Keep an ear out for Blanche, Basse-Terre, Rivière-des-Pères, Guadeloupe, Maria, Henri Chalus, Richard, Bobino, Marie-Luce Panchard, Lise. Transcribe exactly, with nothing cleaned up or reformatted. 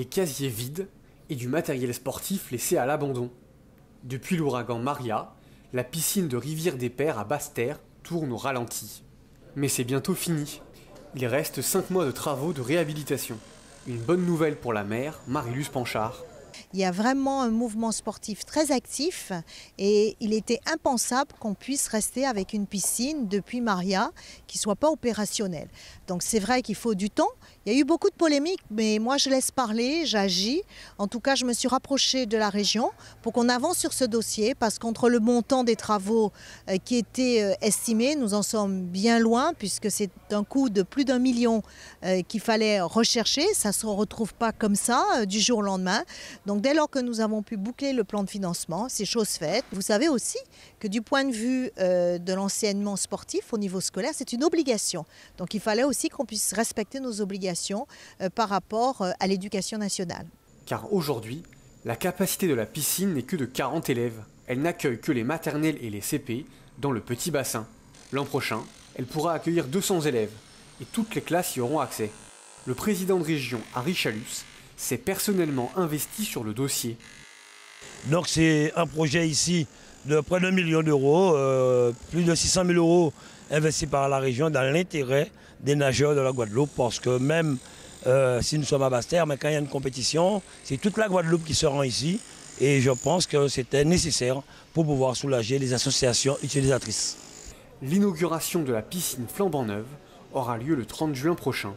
des casiers vides et du matériel sportif laissé à l'abandon. Depuis l'ouragan Maria, la piscine de Rivière-des-Pères à Basse-Terre tourne au ralenti. Mais c'est bientôt fini. Il reste cinq mois de travaux de réhabilitation. Une bonne nouvelle pour la maire, Marie-Luce Panchard. Il y a vraiment un mouvement sportif très actif et il était impensable qu'on puisse rester avec une piscine depuis Maria qui ne soit pas opérationnelle. Donc c'est vrai qu'il faut du temps. Il y a eu beaucoup de polémiques, mais moi je laisse parler, j'agis. En tout cas, je me suis rapprochée de la région pour qu'on avance sur ce dossier parce qu'entre le montant des travaux qui était estimé, nous en sommes bien loin puisque c'est un coût de plus d'un million qu'il fallait rechercher. Ça ne se retrouve pas comme ça du jour au lendemain. Donc dès lors que nous avons pu boucler le plan de financement, c'est chose faite. Vous savez aussi que du point de vue euh, de l'enseignement sportif au niveau scolaire, c'est une obligation. Donc il fallait aussi qu'on puisse respecter nos obligations euh, par rapport euh, à l'éducation nationale. Car aujourd'hui, la capacité de la piscine n'est que de quarante élèves. Elle n'accueille que les maternelles et les C P dans le petit bassin. L'an prochain, elle pourra accueillir deux cents élèves et toutes les classes y auront accès. Le président de région, Henri Chalus, s'est personnellement investi sur le dossier. Donc c'est un projet ici de près d'un million d'euros, euh, plus de six cent mille euros investis par la région dans l'intérêt des nageurs de la Guadeloupe, parce que même euh, si nous sommes à Basse-Terre, mais quand il y a une compétition, c'est toute la Guadeloupe qui se rend ici, et je pense que c'était nécessaire pour pouvoir soulager les associations utilisatrices. L'inauguration de la piscine flambant neuve aura lieu le trente juin prochain.